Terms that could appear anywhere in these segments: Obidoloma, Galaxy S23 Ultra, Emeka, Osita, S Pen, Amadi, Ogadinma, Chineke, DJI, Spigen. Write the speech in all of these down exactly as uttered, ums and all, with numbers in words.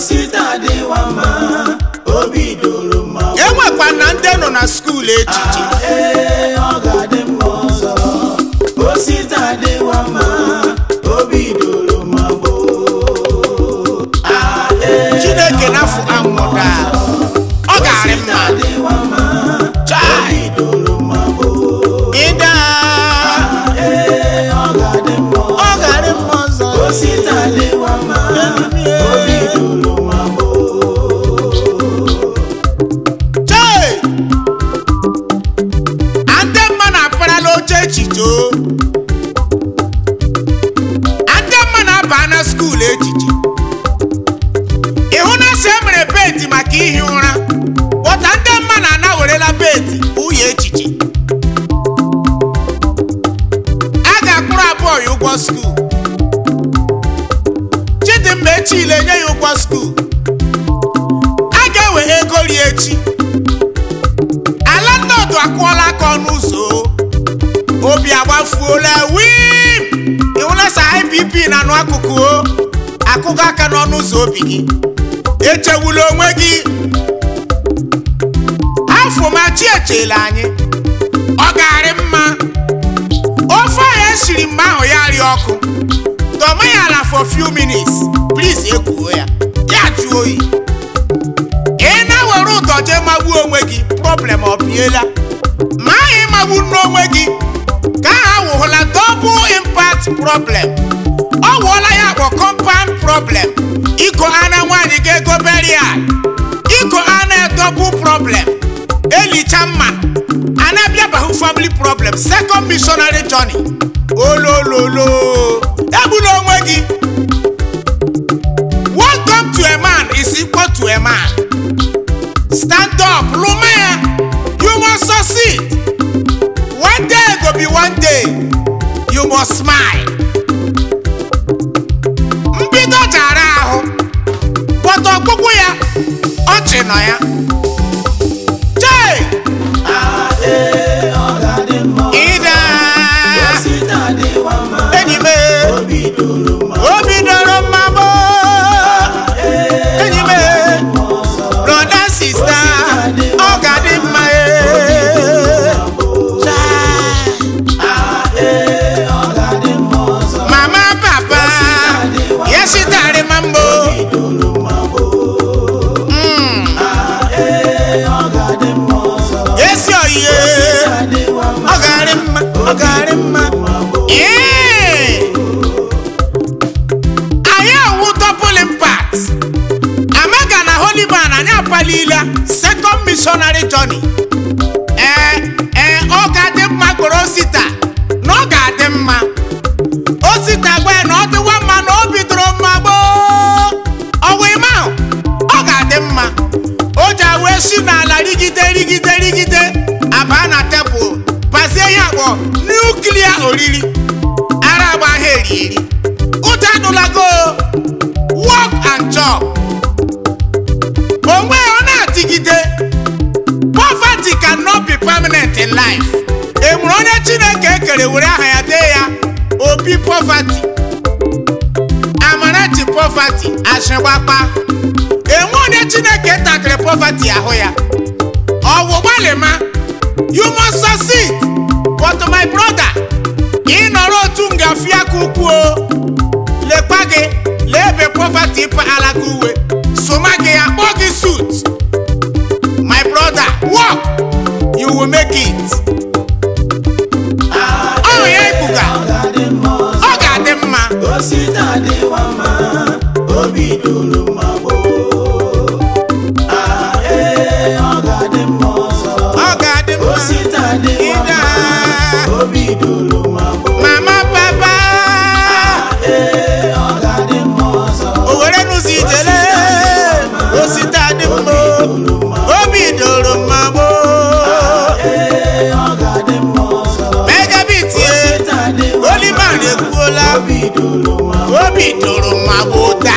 Sita de wama obidoro ma. Ewa kwa na ndeno na school ejiji. Eh Ogadinma so. O sita de wama obidoro ma bo. Ah eh. Chineke na fu amoda. Ogadinma de wama obidoro ma bo. Ida. Ah eh Ogadinma. Ogadinma so. O sita de wama. Obi echewulo onwe gi afuma chi echele anyi Ogadinma ofa ya shiri maho ya ri oku toma ya la for few minutes please ekuo ya ya ju oyi e na weru to je mawu onwe gi problem obiela ma e mawu no onwe gi ka ha wo la double impact problem o wo la ya ko compound problem Iko ana wani ke go burial. Iko ana double problem. Eli chairman. Ana bia bahu family problem. Second missionary journey. Olololo. Ebu no nwegi. What come to a man is equal to a man. Stand up, Lume. You must succeed. One day go be one day. You must smile. Mbido jara. Kukuya, Ochinaya. Jay! Ah, eh, Ogadinma. Ida! Yosita de wama. Enime. Obidoloma. Obidoloma bo. Ah, eh, Enime. Brother, sister. Ogadinma. Obidoloma bo. Jay! Ah, eh, Ogadinma. Mama, papa. Yosita de wama. Yosita de mambo. Ogadinma, yeah. Aya wu double impact. Amaga na holy man anya palila second missionary journey. Eh eh Ogadinma gorosita, no Ogadinma. Osita gwe no the one man obi drum mabo. Owe ma Ogadinma. Oja we si na la rigide rigide rigide abana tepo. Paseyabo nuclear oriri araba heriri utanulago work and job onwe ona atigide poverty cannot be permanent in life emuru onye Chineke kere were aha ya dee ya obi poverty amarachi poverty ashegbapa enwe onye Chineke takere poverty aho ya owo gbalema you must succeed, but my brother, in order to get fear kukuo, le page, lebe poverty pa alaguwe, so mage ya bogi suit. My brother, walk, you will make it. Oh yeah, buga. Ogadinma. Osita de wama, obidoloma bo. Ah eh, Ogadinma. Mama, papa, Owerenu sijele, Osita de mo, Obidoloma bo, Mega bitie, Olimani kuola, Obidoloma bo ta.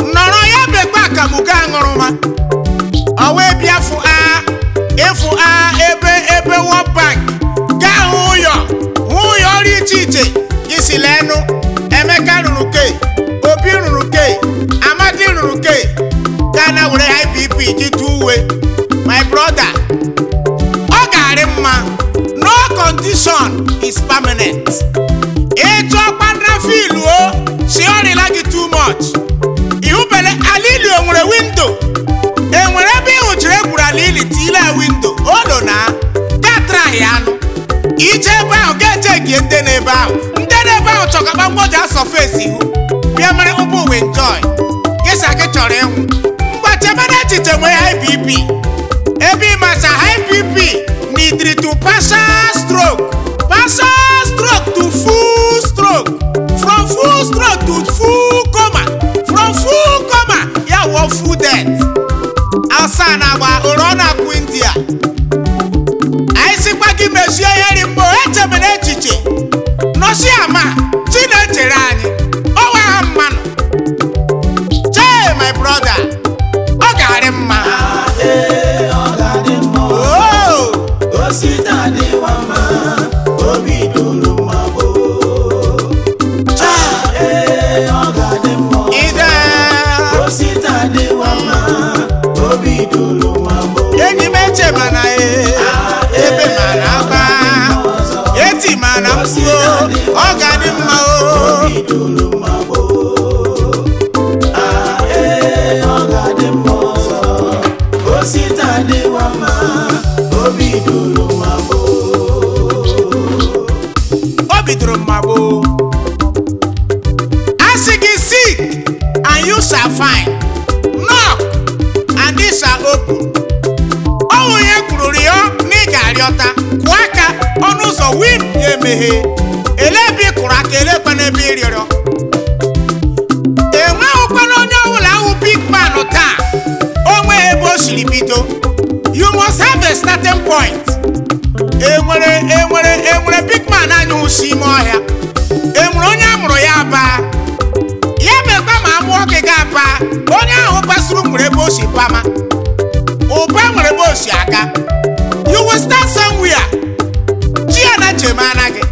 Noro ya bekwa kamuga ngoruma. Owe biafu a silenu Emeka ruruke Obi ruruke Amadi ruruke Ghana wure I P P ji tuwe my brother Ogadinma no condition is permanent e jo padra filu o she ori like too much you bele alilu onwere window enwere bi ojire gura alili ti la window odo na that try anu ije ba o geje gi ndene ba ndene ba o choka ba ngoja surface ihu bia mere obo we enjoy gesa ke chore ihu ngba chebana chite we I P P ebi ma sa I P P need to pass a stroke pass a stroke to full stroke from full stroke to full coma from full coma ya wo full death asa na gba oro na ku india ai si pa ki mesu eri mbo eche bele chiche no si ama ti na chere anyi o wa amma no che my brother Ogadinma eh Ogadinma oh o si ta ni wa ma o bi dulu ma bo eh Ogadinma ida o si ta ni wa ma o bi dulu ma bo yeni meche mana eh Ogadinma o obi dulu ma bo ah eh Ogadinma o si ta ni wa ma obi dulu ma bo obi dulu ma bo asiki seek and you shall find knock and it shall open owo ye kuru rio ni gariota kwaka onu so win ye mehe elebi kura kele pane bi rioro enwa opano nyo wala u big man ota onwe ebo shilibido you must have a starting point enwere enwere enwere big man anyu shimo ya enwere onya muro ya ba ya mekwa ma amu oke ga ba onya ahu pasuru nwere bo shi pama oba nwere bo shi aga you will start somewhere ji ana jema na gi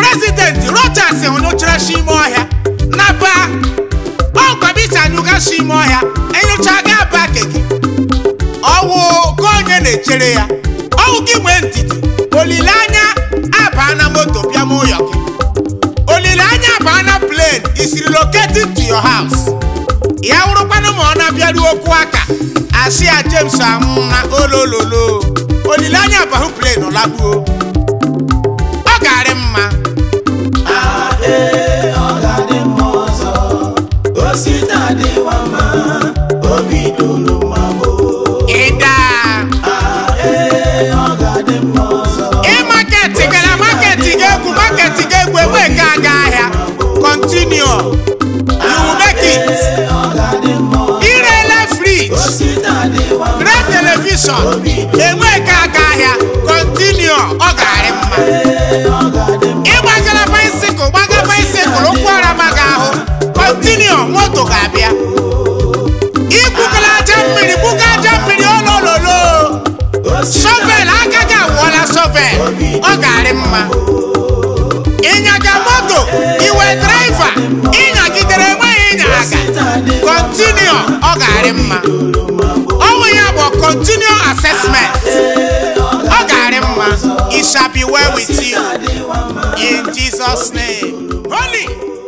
President Rogers onuchira shimohia naba okwabita nuga shimohia enyucha ga bakeke owo gonye na chere ya owo gimwe ntiti olilanya abana moto bia moyoki olilanya abana plane is relocated to your house ya urupana mo na bia ruoku aka asia James amuna olololo olilanya abahu plane olabuo continue. You will make it. Irele fridge. Great television. Ewe kaka ya. Continue. Ogadinma. Ewa gala bicycle. Waga bicycle. Okwara maga aho. Continue. Moto gabia. Ibu gala jammiri. Buga jammiri. Olololo. Shovel. Agaga wala shovel. Ogadinma. Inyaga moto. Iwe drive. Continue Ogadinma. Owo ya bo continue assessment. Ogadinma, it shall be well with you. In Jesus' name. Holy.